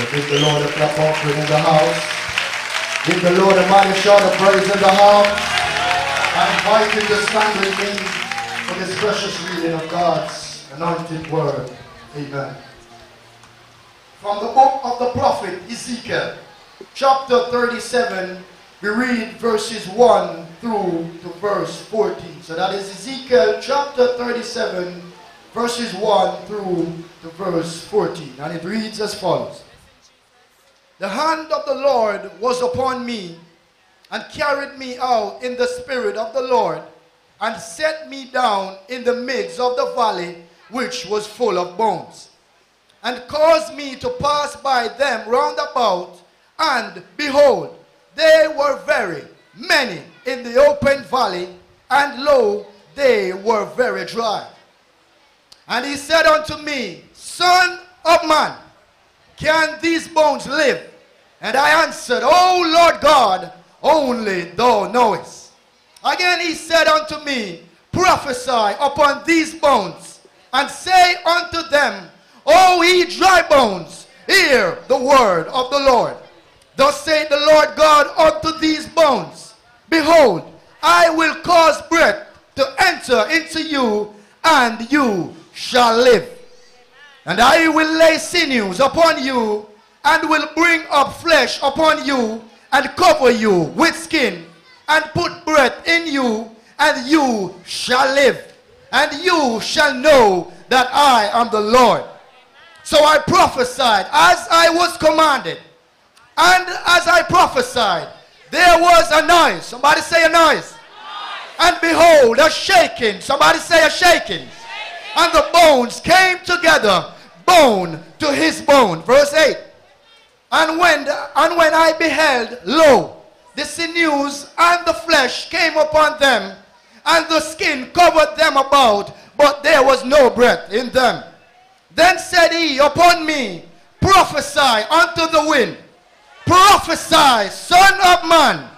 Hallelujah. Give the Lord a clap offering in the house. Give the Lord a mighty shout of praise in the house. I invite you to stand with me for this precious reading of God's anointed word. Amen. From the book of the prophet Ezekiel, chapter 37, we read verses 1 through to verse 14. So that is Ezekiel chapter 37, verses 1 through to verse 14. And it reads as follows. The hand of the Lord was upon me, and carried me out in the spirit of the Lord, and set me down in the midst of the valley, which was full of bones, and caused me to pass by them round about, and behold, they were very many in the open valley, and lo, they were very dry. And he said unto me, Son of man, can these bones live? And I answered, O Lord God, only thou knowest. Again he said unto me, Prophesy upon these bones, and say unto them, O ye dry bones, hear the word of the Lord. Thus saith the Lord God unto these bones, Behold, I will cause breath to enter into you, and you shall live. And I will lay sinews upon you, and will bring up flesh upon you, and cover you with skin, and put breath in you, and you shall live. And you shall know that I am the Lord. So I prophesied as I was commanded. And as I prophesied, there was a noise. Somebody say a noise. And behold, a shaking. Somebody say a shaking. And the bones came together, bone to his bone. Verse 8. And when I beheld, lo, the sinews and the flesh came upon them, and the skin covered them about, but there was no breath in them. Then said he upon me, Prophesy unto the wind. Prophesy, son of man,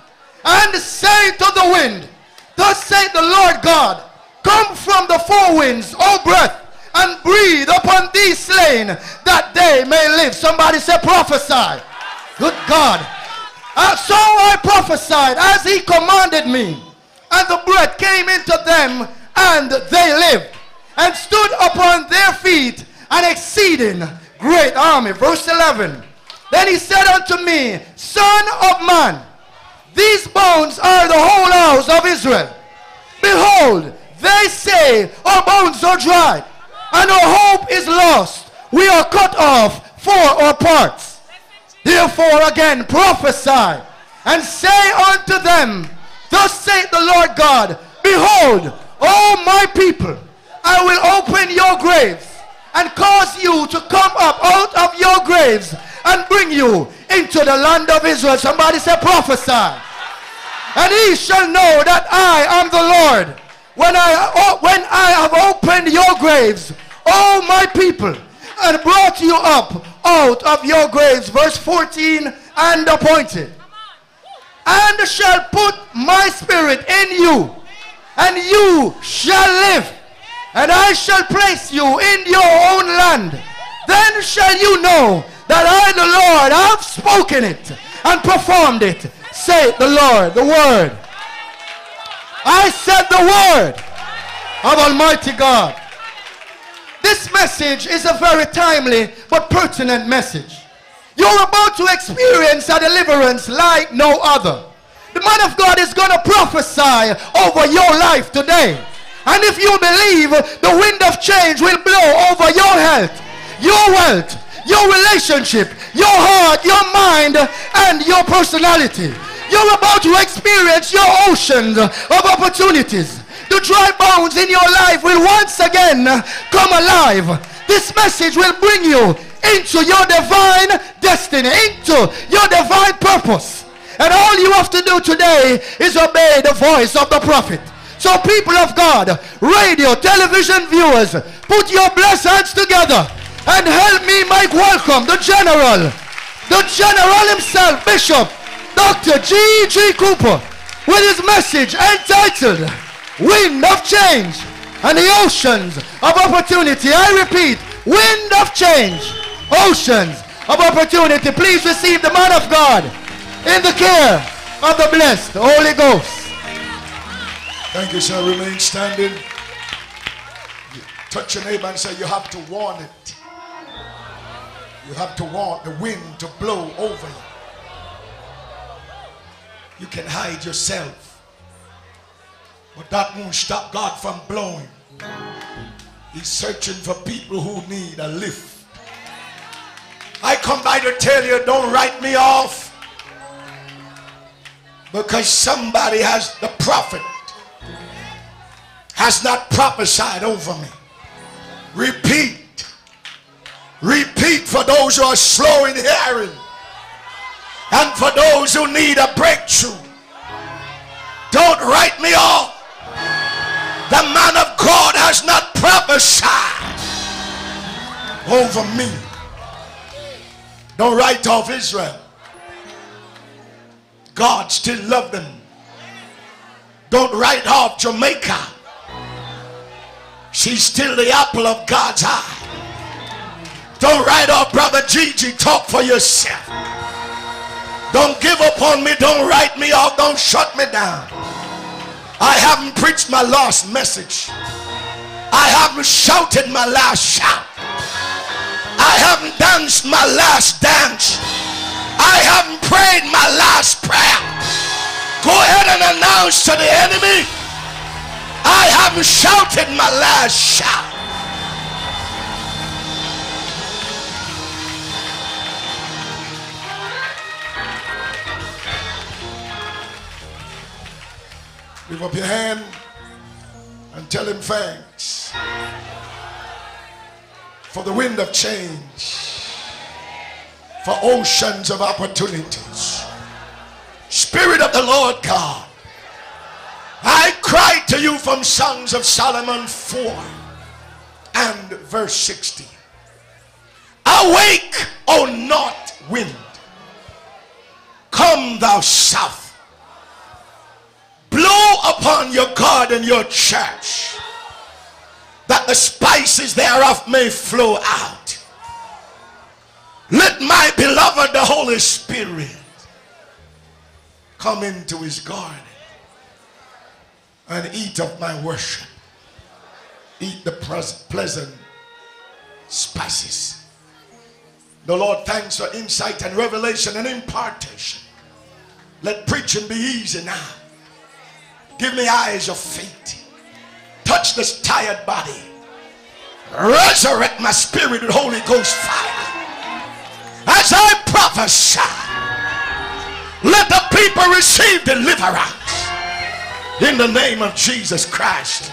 and say to the wind, Thus saith the Lord God, Come from the four winds, O breath, and breathe upon these slain, that they may live. Somebody say prophesy. Good God. So I prophesied as he commanded me, and the breath came into them, and they lived, and stood upon their feet, an exceeding great army. Verse 11. Then he said unto me, Son of man, these bones are the whole house of Israel. Behold, they say, Our bones are dry, and our hope is lost. We are cut off for our parts. Therefore again prophesy, and say unto them, Thus saith the Lord God, Behold, O my people, I will open your graves, and cause you to come up out of your graves, and bring you into the land of Israel. Somebody say prophesy. And ye shall know that I am the Lord, when I have opened your graves, O my people, and brought you up out of your graves. Verse 14, and appointed, and shall put my spirit in you, and you shall live, and I shall place you in your own land. Then shall you know that I, the Lord, have spoken it and performed it, saith the Lord. The word. I said the word of Almighty God. This message is a very timely but pertinent message. You're about to experience a deliverance like no other. The man of God is going to prophesy over your life today. And if you believe, the wind of change will blow over your health, your wealth, your relationship, your heart, your mind, and your personality. You're about to experience your oceans of opportunities. The dry bones in your life will once again come alive. This message will bring you into your divine destiny, into your divine purpose. And all you have to do today is obey the voice of the prophet. So people of God, radio, television viewers, put your blessed hands together and help me make welcome the general himself, Bishop Dr. GG Cooper, with his message entitled, Wind of Change and the Oceans of Opportunity. I repeat, wind of change, oceans of opportunity. Please receive the man of God in the care of the blessed Holy Ghost. Thank you, sir. Remain standing. Touch your neighbor and say, you have to warn it. You have to want the wind to blow over you. You can hide yourself, but that won't stop God from blowing. He's searching for people who need a lift. I come by to tell you, don't write me off, because somebody has, the prophet has not prophesied over me. Repeat. Repeat for those who are slow in hearing and for those who need a breakthrough. Don't write me off. The man of God has not prophesied over me. Don't write off Israel. God still loves them. Don't write off Jamaica. She's still the apple of God's eye. Don't write off Brother GG. Talk for yourself. Don't give up on me. Don't write me off. Don't shut me down. I haven't preached my last message. I haven't shouted my last shout. I haven't danced my last dance. I haven't prayed my last prayer. Go ahead and announce to the enemy, I haven't shouted my last shout. Lift up your hand and tell him thanks for the wind of change, for oceans of opportunities. Spirit of the Lord God, I cry to you from Songs of Solomon 4 and verse 16. Awake, O north wind, come thou south. Blow upon your God and your church, that the spices thereof may flow out. Let my beloved, the Holy Spirit, come into his garden and eat of my worship. Eat the pleasant spices. The Lord thanks for insight and revelation and impartation. Let preaching be easy now. Give me eyes of faith. Touch this tired body. Resurrect my spirit with Holy Ghost fire. As I prophesy, let the people receive deliverance in the name of Jesus Christ.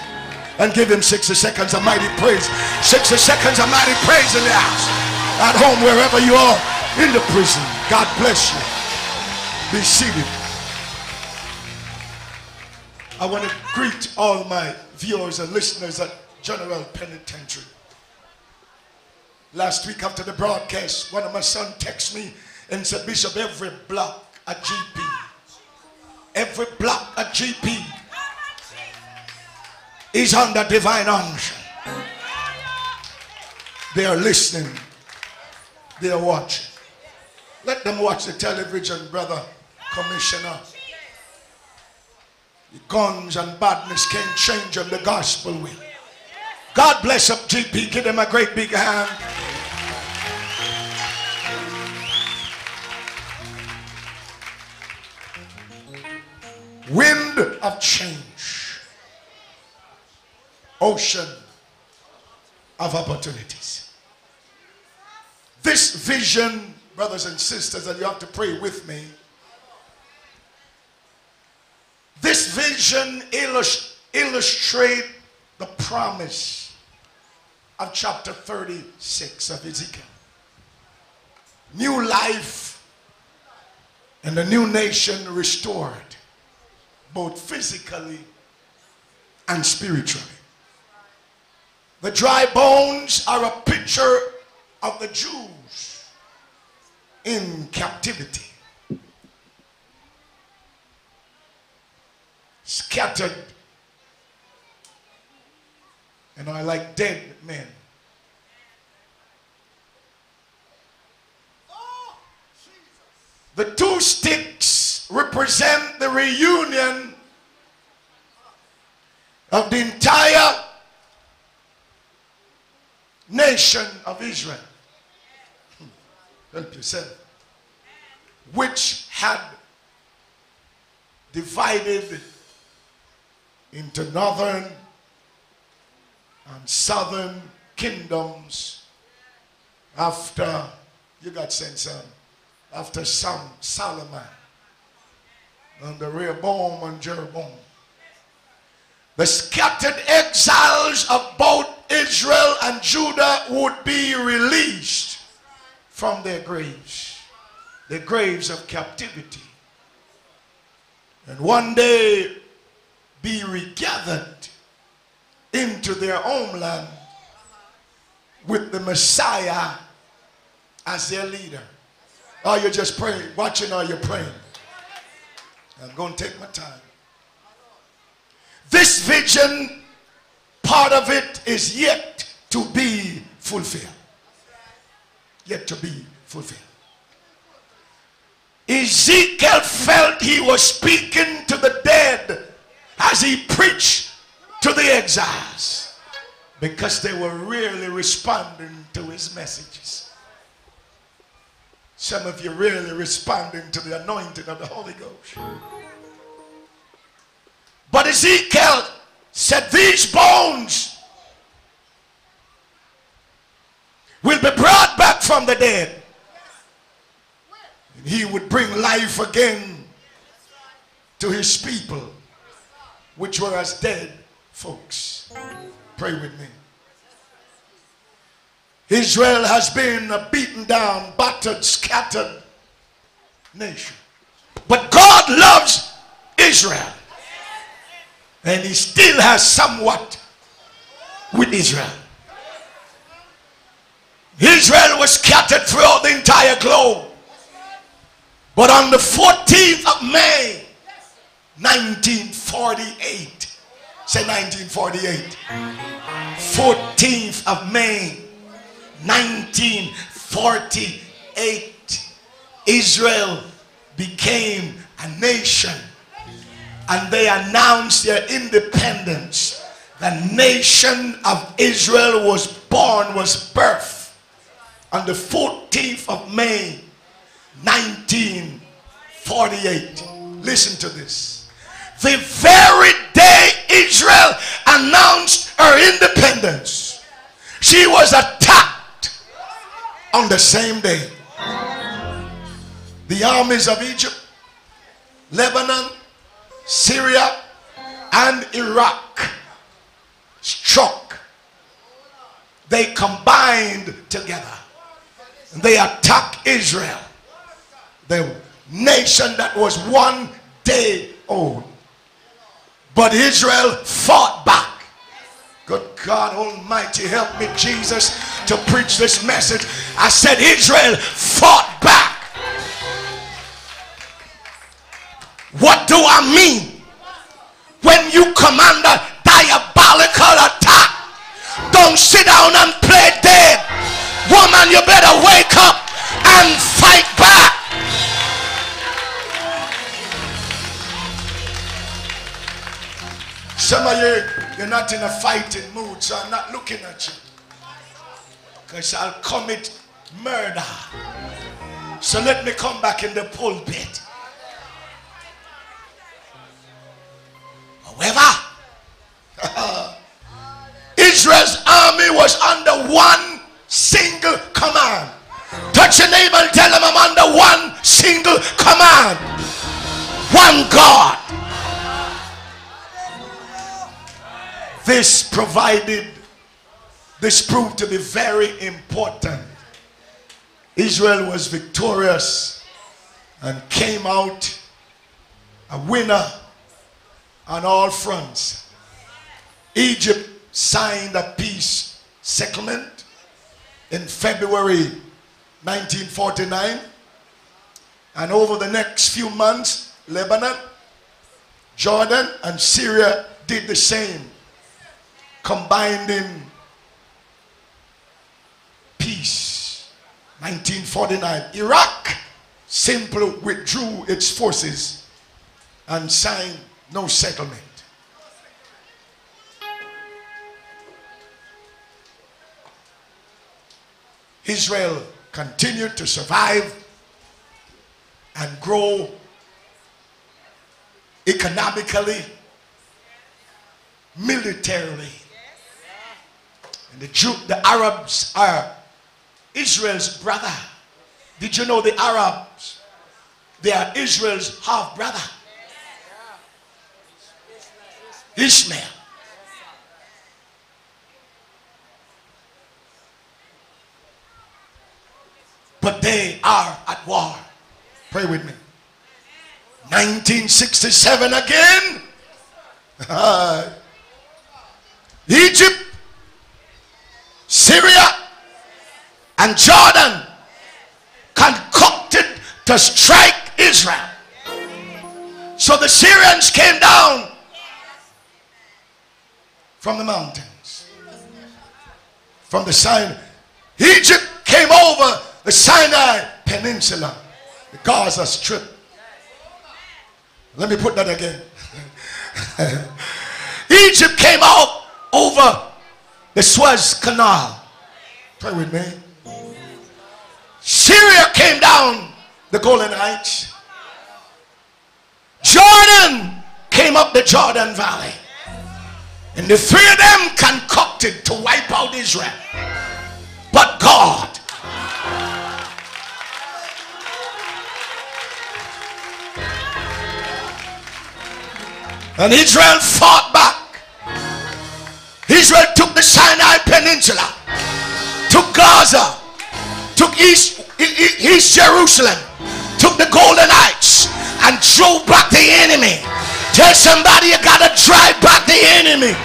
And give him 60 seconds of mighty praise. 60 seconds of mighty praise in the house, at home, wherever you are, in the prison. God bless you. Be seated. I want to greet all my viewers and listeners at General Penitentiary. Last week after the broadcast, one of my sons texted me and said, Bishop, every block a GP. Every block a GP is under divine unction. They are listening. They are watching. Let them watch the television, Brother Commissioner. Guns and badness can't change them. The gospel will. God bless up GP. Give them a great big hand. Wind of change. Ocean of opportunities. This vision, brothers and sisters, and you have to pray with me. This vision illustrates the promise of chapter 36 of Ezekiel. New life and a new nation restored, both physically and spiritually. The dry bones are a picture of the Jews in captivity, scattered, and are like dead men. The two sticks represent the reunion of the entire nation of Israel. Help yourself. Which had divided into northern and southern kingdoms after, you got sense, after Solomon under Rehoboam and Jeroboam. The scattered exiles of both Israel and Judah would be released from their graves of captivity, and one day be regathered into their homeland with the Messiah as their leader. Are you just praying, watching, or you're praying? I'm going to take my time. This vision, part of it is yet to be fulfilled. Yet to be fulfilled. Ezekiel felt he was speaking to the dead as he preached to the exiles, because they were really responding to his messages. Some of you really responding to the anointing of the Holy Ghost. But Ezekiel said, these bones will be brought back from the dead. And he would bring life again to his people, which were as dead folks. Pray with me. Israel has been a beaten down, battered, scattered nation. But God loves Israel. And he still has somewhat with Israel. Israel was scattered throughout the entire globe. But on the 14th of May, 1948. Say 1948. 14th of May, 1948. Israel became a nation. And they announced their independence. The nation of Israel was born, was birthed on the 14th of May, 1948. Listen to this. The very day Israel announced her independence, she was attacked on the same day. The armies of Egypt, Lebanon, Syria and Iraq struck. They combined together. They attacked Israel, the nation that was 1 day old. But Israel fought back. Good God Almighty, help me, Jesus, to preach this message. I said Israel fought back. What do I mean? When you command a diabolical attack, don't sit down and play dead. Woman, you better wake up and fight back. Some of you, you're not in a fighting mood, so I'm not looking at you. Because I'll commit murder. So let me come back in the pulpit. However, Israel's army was under one single command. Touch your neighbor and tell him, I'm under one single command. One God. This proved to be very important. Israel was victorious and came out a winner on all fronts. Egypt signed a peace settlement in February 1949, and over the next few months, Lebanon, Jordan, and Syria did the same, combining peace. 1949, Iraq simply withdrew its forces and signed no settlement. Israel continued to survive and grow economically, militarily. And the Arabs are Israel's brother. Did you know the Arabs? They are Israel's half-brother. Ishmael. But they are at war. Pray with me. 1967 again. Egypt, Syria, and Jordan concocted to strike Israel. So the Syrians came down from the mountains. From the Sinai. Egypt came over the Sinai Peninsula, the Gaza Strip. Let me put that again. Egypt came out over the Suez Canal. Pray with me. Syria came down the Golan Heights. Jordan came up the Jordan Valley. And the three of them concocted to wipe out Israel. But God. And Israel fought back. Israel took the Sinai Peninsula, took Gaza, took East Jerusalem, took the Golan Heights, and drove back the enemy. Tell somebody you gotta drive back the enemy.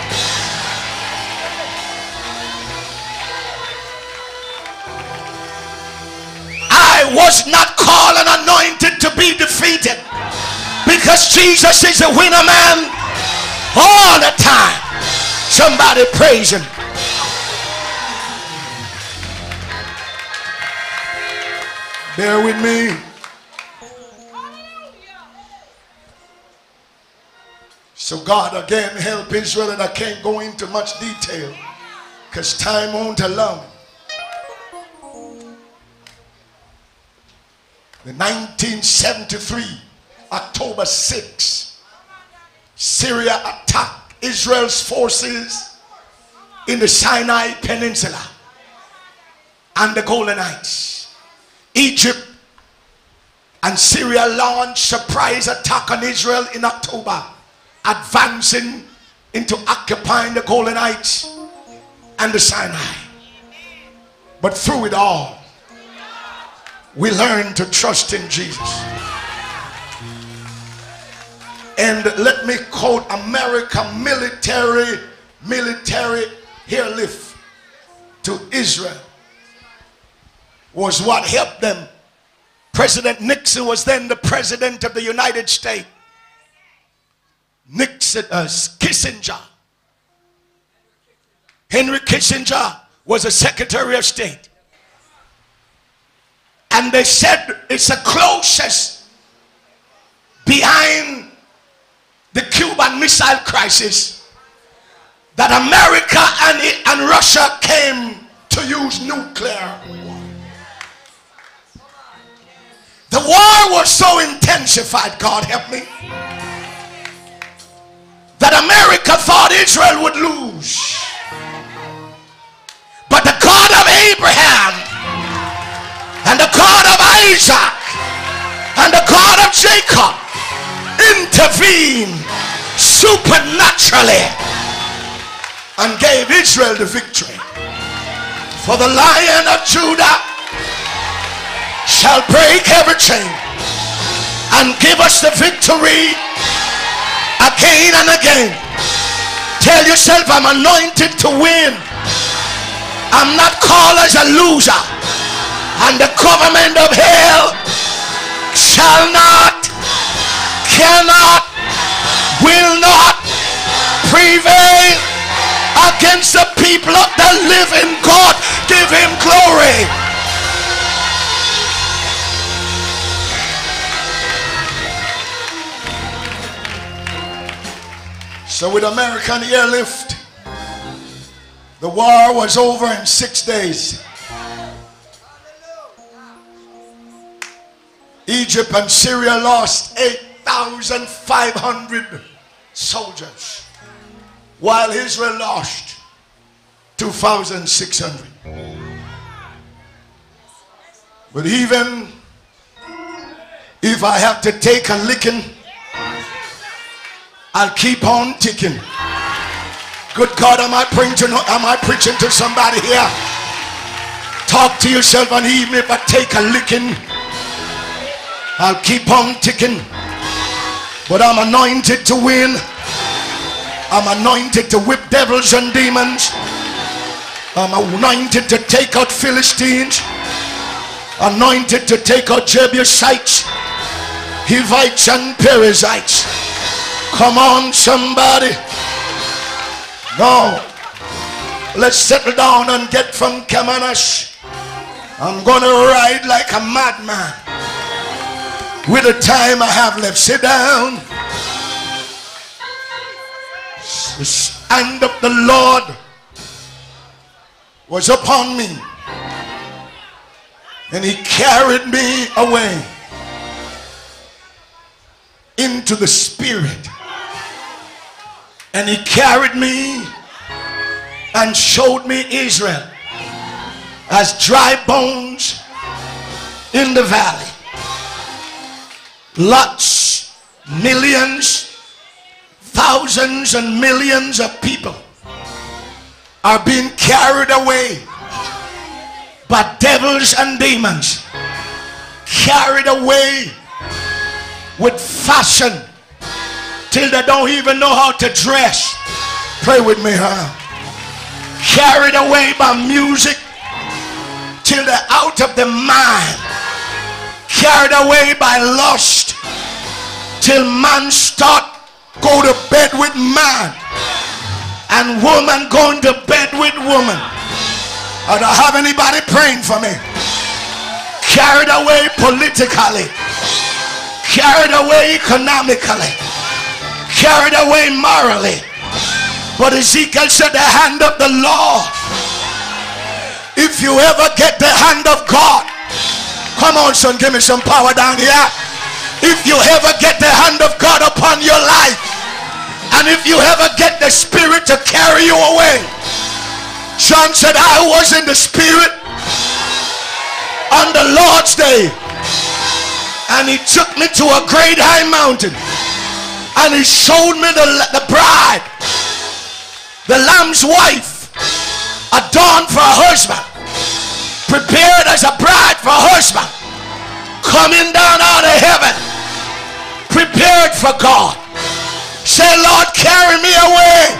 I was not called and anointed to be defeated, because Jesus is a winner man all the time. Somebody praise him. Bear with me. So God again help Israel, and I can't go into much detail because time won't allow me. The 1973 October 6, Syria attacked Israel's forces in the Sinai Peninsula and the Golan Heights. Egypt and Syria launched surprise attack on Israel in October, advancing into occupying the Golan Heights and the Sinai. But through it all, we learn to trust in Jesus. And let me quote America military airlift to Israel was what helped them. President Nixon was then the president of the United States. Kissinger. Henry Kissinger was a Secretary of State. And they said it's the closest behind the Cuban Missile Crisis that America and Russia came to use nuclear war. The war was so intensified, God help me, that America thought Israel would lose. But the God of Abraham and the God of Isaac and the God of Jacob intervened supernaturally and gave Israel the victory. For the Lion of Judah shall break every chain and give us the victory again and again. Tell yourself, I'm anointed to win. I'm not called as a loser. And the government of hell shall not, cannot, will not prevail against the people of the living God. Give him glory. So with American airlift, the war was over in 6 days. Egypt and Syria lost 8,500 soldiers, while Israel lost 2,600. But even if I have to take a licking, I'll keep on ticking. Good God, am I preaching to somebody here? Talk to yourself, and even if I take a licking, I'll keep on ticking. But I'm anointed to win. I'm anointed to whip devils and demons. I'm anointed to take out Philistines. Anointed to take out Jebusites, Hivites and Perizzites. Come on, somebody. No. Let's settle down and get from Kamanash. I'm going to ride like a madman with the time I have left. Sit down. The hand of the Lord was upon me, and he carried me away into the spirit, and he carried me and showed me Israel as dry bones in the valley. Lots, millions, thousands and millions of people are being carried away by devils and demons, carried away with fashion till they don't even know how to dress. Pray with me, huh? Carried away by music till they're out of their mind. Carried away by lust till man start go to bed with man and woman going to bed with woman. I don't have anybody praying for me. Carried away politically, carried away economically, carried away morally. But Ezekiel said the hand of the Lord. If you ever get the hand of God, come on son, give me some power down here. If you ever get the hand of God upon your life, and if you ever get the spirit to carry you away. John said, I was in the spirit on the Lord's day, and he took me to a great high mountain, and he showed me the bride, the Lamb's wife, adorned for a husband, prepared as a bride for a husband, coming down out of heaven, prepared for God. Say, Lord, carry me away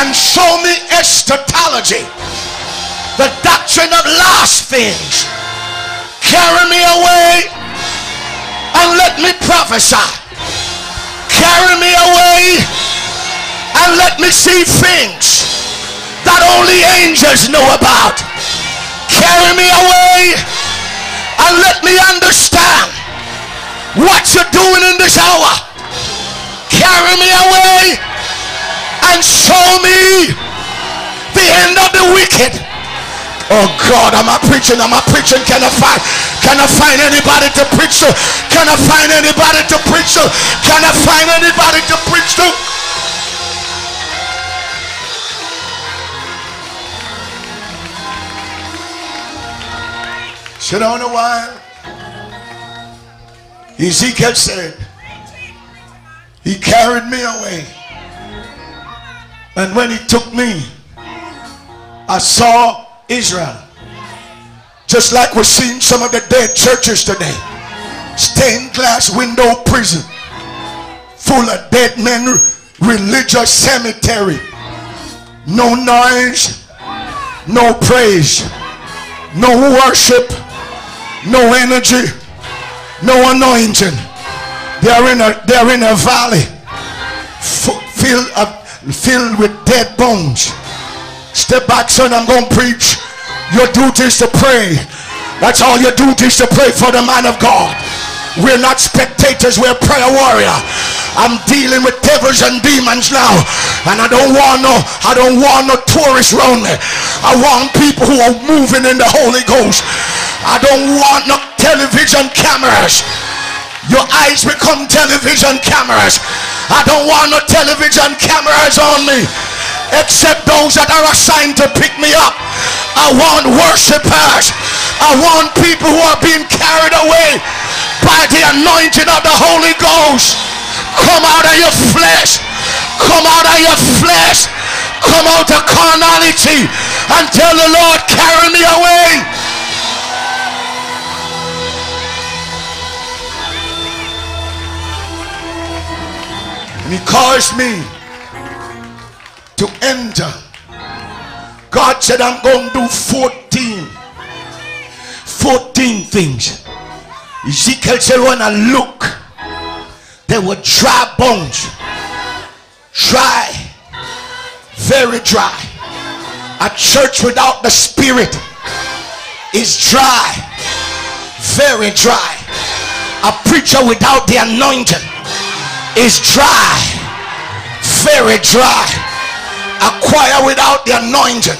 and show me eschatology, the doctrine of last things. Carry me away and let me prophesy. Carry me away and let me see things that only angels know about. Carry me away and let me understand what you're doing in this hour. Carry me away and show me the end of the wicked. Oh God, am I preaching? Am I preaching? Can I find anybody to preach to? Can I find anybody to preach to? Can I find anybody to preach to? Sit down a while. Ezekiel said, he carried me away. And when he took me, I saw Israel. Just like we're seeing some of the dead churches today. Stained glass window prison. Full of dead men. Religious cemetery. No noise. No praise. No worship. No energy. No anointing. They're in a valley. Filled up. Filled with dead bones. Step back, son, I'm going to preach. Your duty is to pray. That's all your duty is to pray for the man of God. We're not spectators, we're prayer warrior. I'm dealing with devils and demons now, and I don't want no tourists around me. I want people who are moving in the Holy Ghost. I don't want no television cameras. Your eyes become television cameras. I don't want no television cameras on me, except those that are assigned to pick me up. I want worshipers. I want people who are being carried away by the anointing of the Holy Ghost. Come out of your flesh. Come out of your flesh. Come out of carnality and tell the Lord, carry me away. And he caused me to enter. God said, I'm going to do 14 things. Ezekiel said, when I look, there were dry bones, dry, very dry. A church without the Spirit is dry, very dry. A preacher without the anointing is dry, very dry. A choir without the anointing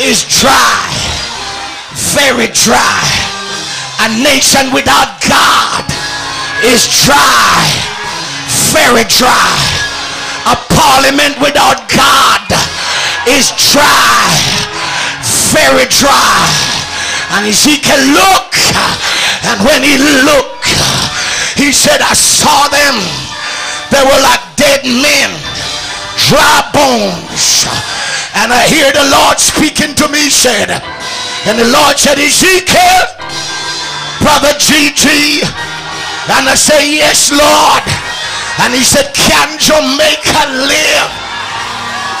is dry, very dry. A nation without God is dry, very dry. A parliament without God is dry, very dry. And Ezekiel looked, and when he looked, he said, I saw them. They were like dead men, dry bones. And I hear the Lord speaking to me, said, and the Lord said, Ezekiel, brother GG. And I say, yes, Lord. And he said, can Jamaica live?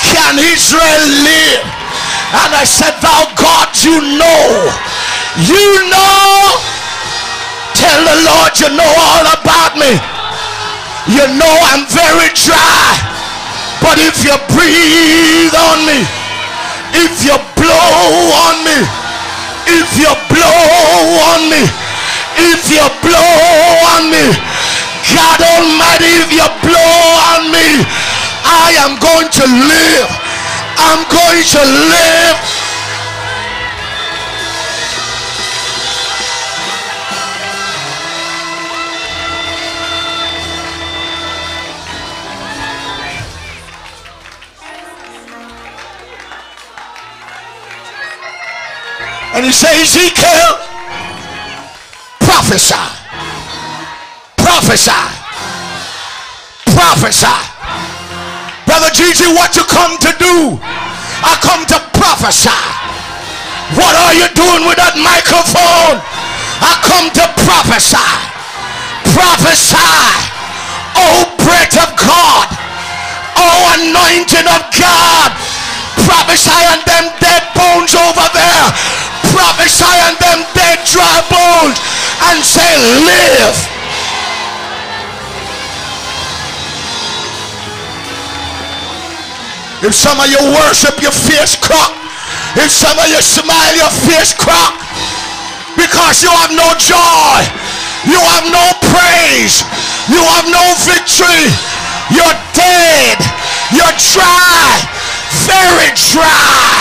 Can Israel live? And I said, thou God, you know. You know. Tell the Lord, you know all about me. You know I'm very dry. But if you breathe on me, if you blow on me, if you blow on me, if you blow on me, God Almighty, if you blow on me, I am going to live. I'm going to live. And he says, Ezekiel, prophesy, prophesy, prophesy. Brother GG, what you come to do? I come to prophesy. What are you doing with that microphone? I come to prophesy, prophesy. Oh, breath of God, oh, anointing of God, prophesy on them dead bones over there. Prophesy on them dead dry bones and say, live. If some of you worship, your face crack. If some of you smile, your face crack, because you have no joy, you have no praise, you have no victory. You're dead, you're dry, very dry.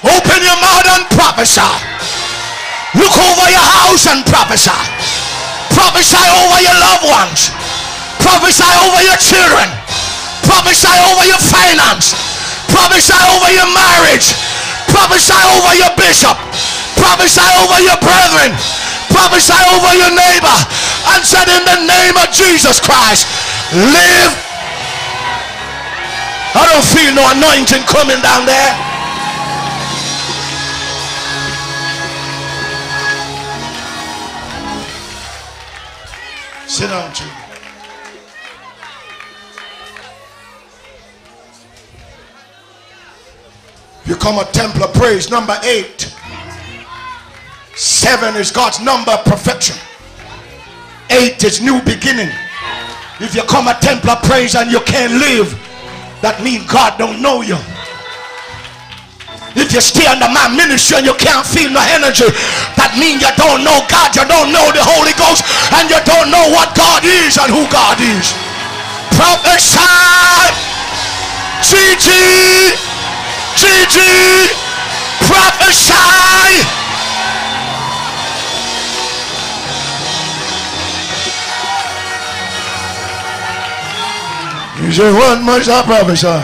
Open your mouth and prophesy. Look over your house and prophesy. Prophesy over your loved ones. Prophesy over your children. Prophesy over your finance. Prophesy over your marriage. Prophesy over your bishop. Prophesy over your brethren. Prophesy over your neighbor. And said, in the name of Jesus Christ, live. I don't feel no anointing coming down there. Sit down, children. Become a temple of praise. Number 8. 7 is God's number of perfection. 8 is new beginning. If you come a Temple of Praise and you can't live, that means God don't know you. If you stay under my ministry and you can't feel no energy, that means you don't know God, you don't know the Holy Ghost, and you don't know what God is and who God is. Prophesy. GG, GG, prophesy. He said, "What must I prophesy?"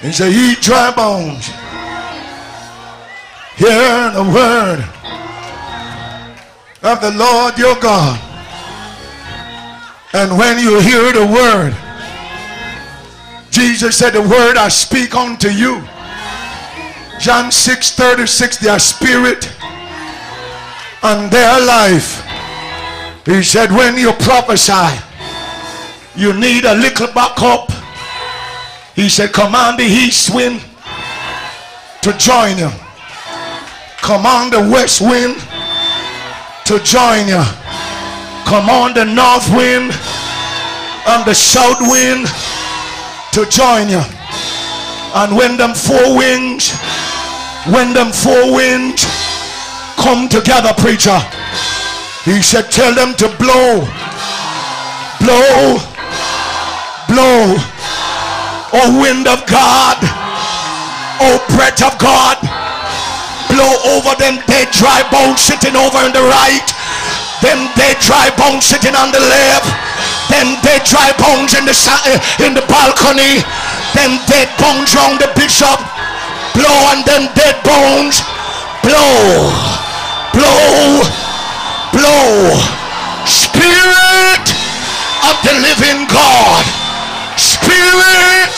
He said, "Ye dry bones, hear the word of the Lord your God." And when you hear the word, Jesus said, "The word I speak unto you." John 6:36, their spirit and their life. He said, when you prophesy, you need a little backup. He said, command the east wind to join you. Command the west wind to join you. Command the north wind and the south wind to join you. And when them four winds come together, preacher, he said, tell them to blow, blow, blow. O wind of God, O breath of God, blow over them dead dry bones sitting over on the right, them dead dry bones sitting on the left, them dead dry bones in the balcony, them dead bones round the bishop. Blow on them dead bones. Blow, blow, blow. Spirit of the living God. Spirit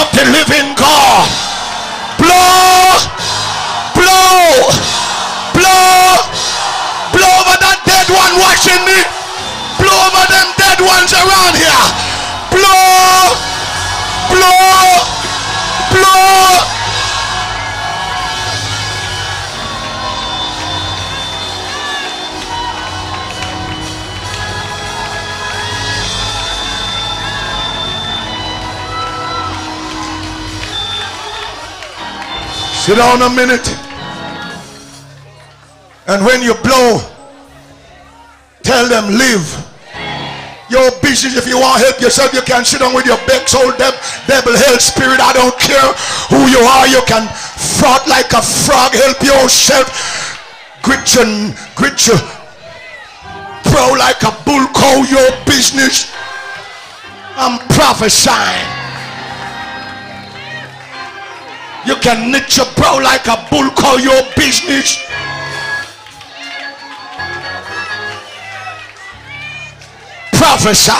of the living God, blow, blow, blow, blow over that dead one watching me, blow over them dead ones around here, blow, blow, blow. Sit down a minute. And when you blow, tell them live. Your business, if you want to help yourself, you can sit down with your back, soul, devil, hell, spirit. I don't care who you are. You can froth like a frog. Help yourself. Grit your pro like a bull. Call your business. I'm prophesying. You can knit your brow like a bull, call your business. Prophesy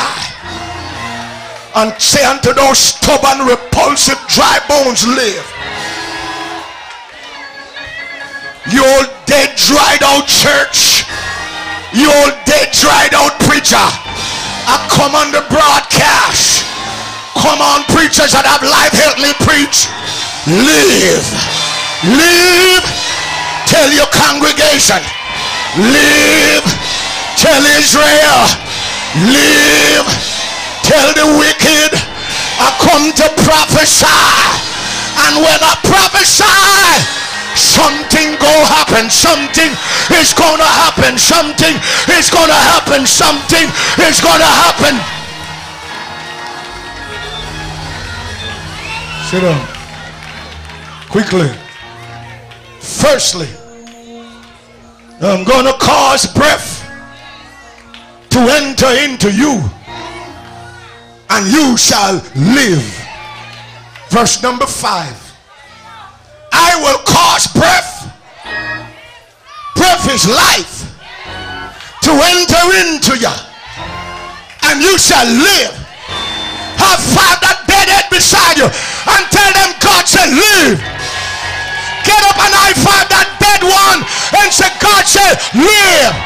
and say unto those stubborn, repulsive, dry bones, live. You old dead, dried out church, you old dead, dried out preacher, I come on the broadcast. Come on, preachers that have life, help me preach. Live, live, tell your congregation, live, tell Israel, live, tell the wicked, I come to prophesy, and when I prophesy, something gonna happen, something is gonna happen, something is gonna happen, something is gonna happen. Sit down. Quickly. Firstly, I'm going to cause breath to enter into you, and you shall live. Verse number 5. I will cause breath. Breath is life. To enter into you, and you shall live. Have found that deadhead beside you and tell them God shall live. Get up and I find that dead one and say God shall live.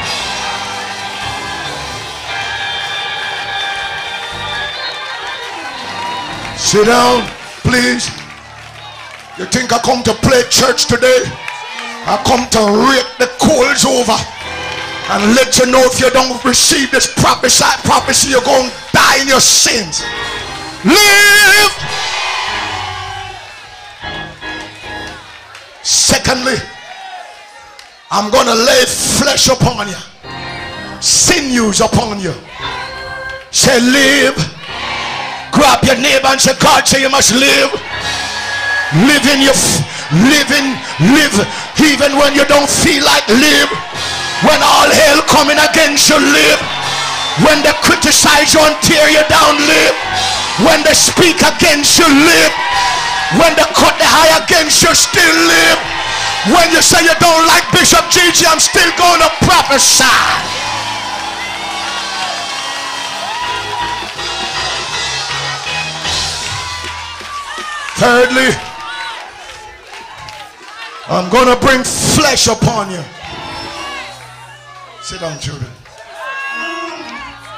Sit down, please. You think I come to play church today? I come to rake the coals over. and let you know if you don't receive this prophecy, you're going to die in your sins. Live. Secondly, I'm going to lay flesh upon you, sinews upon you. Say live. Grab your neighbor and say, God say you must live. Live in your live even when you don't feel like live. When all hell coming against you, live. When they criticize you and tear you down, live. When they speak against you, live. When they cut the high against you, still live. When you say you don't like Bishop GG, I'm still going to prophesy. Thirdly, I'm going to bring flesh upon you. Sit down, children.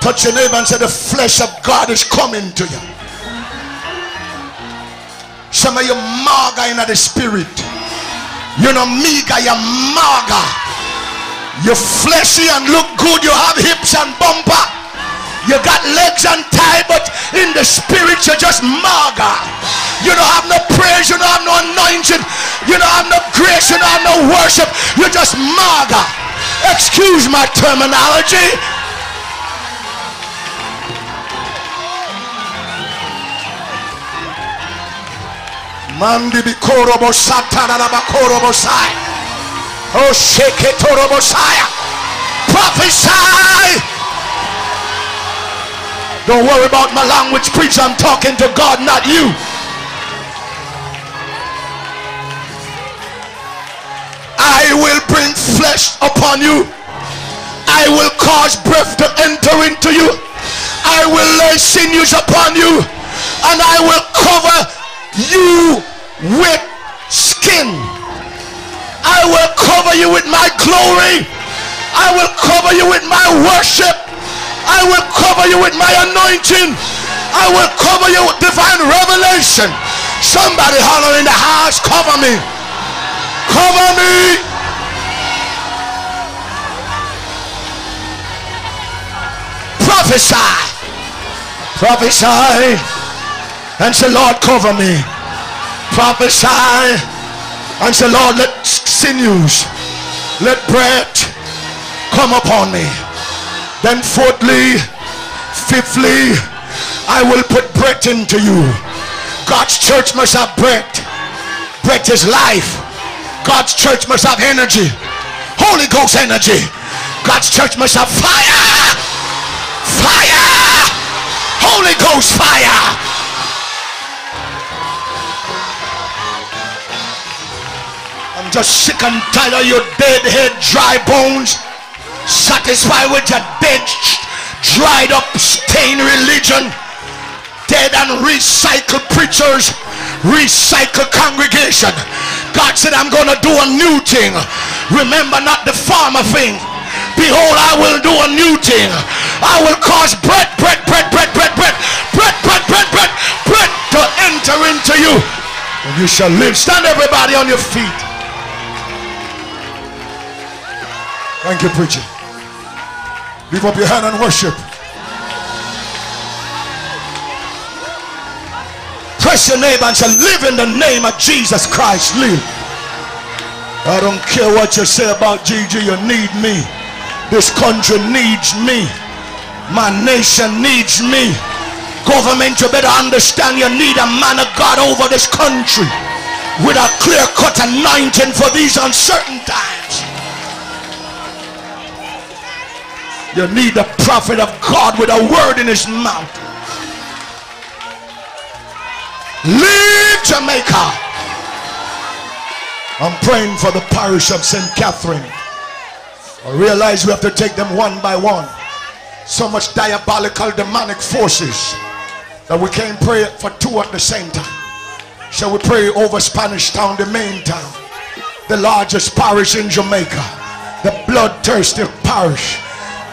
Touch your neighbor and say, the flesh of God is coming to you. Some of you maga in the spirit. You know, mega, you maga. You're fleshy and look good. You have hips and bumper. You got legs and tie, but in the spirit, you're just maga. You don't have no praise. You don't have no anointing. You don't have no grace. You don't have no worship. You're just maga. Excuse my terminology. Mandi bikorobo satana bakorobo sai. Oh shake it torobo sai. Prophesy. Don't worry about my language, preacher. I'm talking to God, not you. I will bring flesh upon you. I will cause breath to enter into you. I will lay sinews upon you, and I will cover you with skin. I will cover you with my glory. I will cover you with my worship. I will cover you with my anointing. I will cover you with divine revelation. Somebody holler in the house, cover me. Cover me. Prophesy. Prophesy. And say, Lord, cover me. Prophesy. And say, Lord, let sinews, let breath come upon me. Then fourthly, fifthly, I will put breath into you. God's church must have breath. Breath is life. God's church must have energy. Holy Ghost energy. God's church must have fire. Fire. Holy Ghost fire. I'm just sick and tired of your dead head, dry bones. Satisfied with your dead, dried up, stained religion. Dead and recycled preachers, recycled congregation. God said, I'm going to do a new thing. Remember not the former thing. Behold, I will do a new thing. I will cause bread to enter into you, and you shall live. Stand everybody on your feet. Thank you, preacher. Lift up your hand and worship. Press your neighbor and say, live in the name of Jesus Christ. Live. I don't care what you say about GG. You need me. This country needs me. My nation needs me. Government, you better understand, you need a man of God over this country with a clear-cut anointing for these uncertain times. You need a prophet of God with a word in his mouth. Leave Jamaica. I'm praying for the parish of St. Catherine. I realize we have to take them one by one. So much diabolical, demonic forces that we can't pray for two at the same time. Shall we pray over Spanish Town, the main town, the largest parish in Jamaica, the bloodthirsty parish?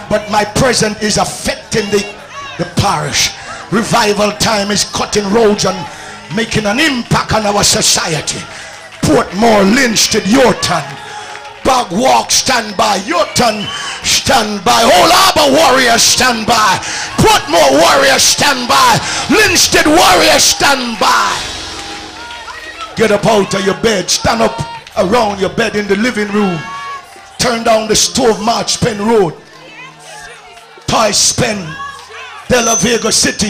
But my presence is affecting the parish. Revival Time is cutting roads and making an impact on our society. Portmore, Linstead, your turn. Bog Walk, stand by. Your turn stand by. Old Harbour warriors, stand by. Portmore warriors, stand by. Linstead warriors, stand by. Get up out of your bed. Stand up around your bed in the living room. Turn down the stove, March Pen Road. Thompson Pen, Vega City.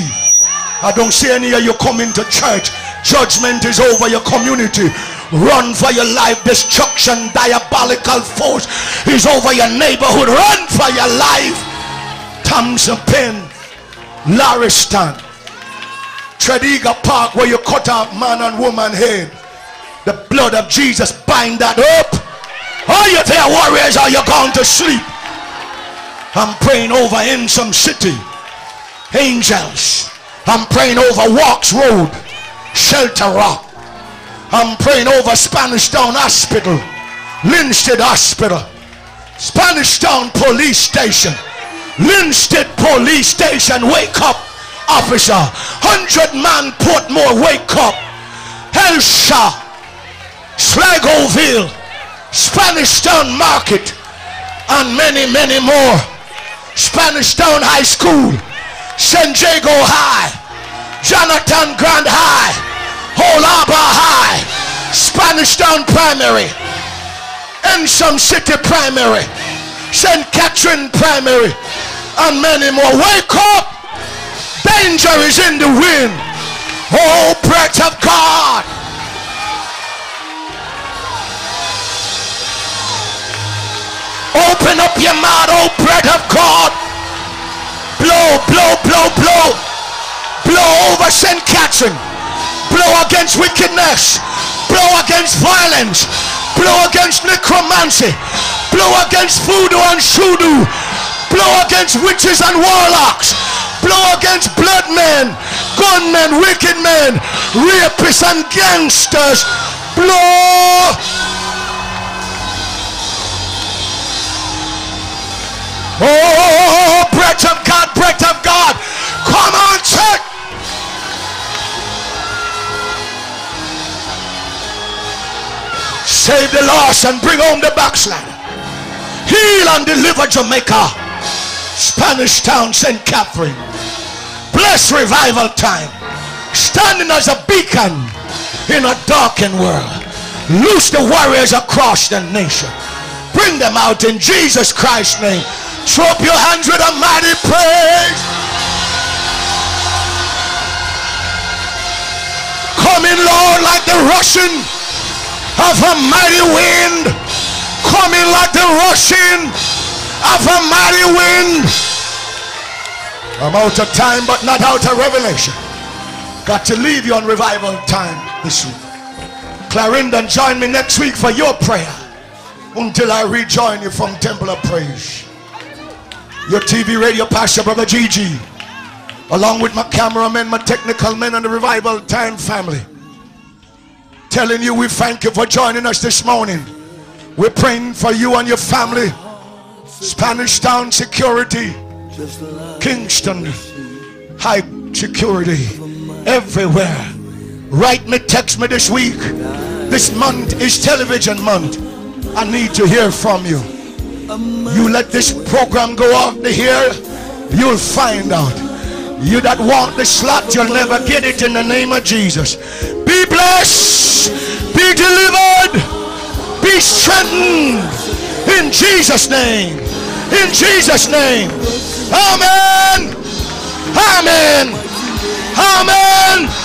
I don't see any of you coming to church. Judgment is over your community. Run for your life. Destruction, diabolical force is over your neighborhood. Run for your life. Thompson Pen, Lariston, Trediga Park, where you cut off man and woman head. The blood of Jesus bind that up. All you tell warriors, are you going to sleep? I'm praying over in some city. Angels, I'm praying over Walks Road, Shelter Rock. I'm praying over Spanish Town Hospital, Linstead Hospital, Spanish Town Police Station, Linstead Police Station. Wake up, officer. 100-man Portmore, wake up. Helsha, Slagoville, Spanish Town Market, and many, many more. Spanish Town High School, San Diego High, Jonathan Grand High, Old Harbour High, Spanish Town Primary, Ensham City Primary, St. Catherine Primary, and many more. Wake up! Danger is in the wind. Oh, breath of God! Open up your mouth, oh, breath of God! Blow, blow, blow, blow. Blow over St. Catherine. Blow against wickedness. Blow against violence. Blow against necromancy. Blow against voodoo and shudu. Blow against witches and warlocks. Blow against blood men, gunmen, wicked men, rapists and gangsters. Blow. Oh, breath of God, breath of God. Come on, church. Save the lost and bring home the backslider. Heal and deliver Jamaica. Spanish Town, St. Catherine. Bless Revival Time. Standing as a beacon in a darkened world. Loose the warriors across the nation. Bring them out in Jesus Christ's name. Throw up your hands with a mighty praise. Come in, Lord, like the rushing of a mighty wind. Come in like the rushing of a mighty wind. I'm out of time, but not out of revelation. Got to leave you on Revival Time this week. Clarendon, join me next week for your prayer until I rejoin you from Temple of Praise. Your TV radio pastor, Brother GG, along with my cameramen, my technical men, and the Revival Time family, telling you we thank you for joining us this morning. We're praying for you and your family. Spanish Town security, Kingston high security, everywhere. Write me, text me this week. This month is television month. I need to hear from you. You let this program go out the here, you'll find out. You that want the slot, you'll never get it in the name of Jesus. Be blessed, be delivered, be strengthened in Jesus' name. In Jesus' name. Amen. Amen. Amen.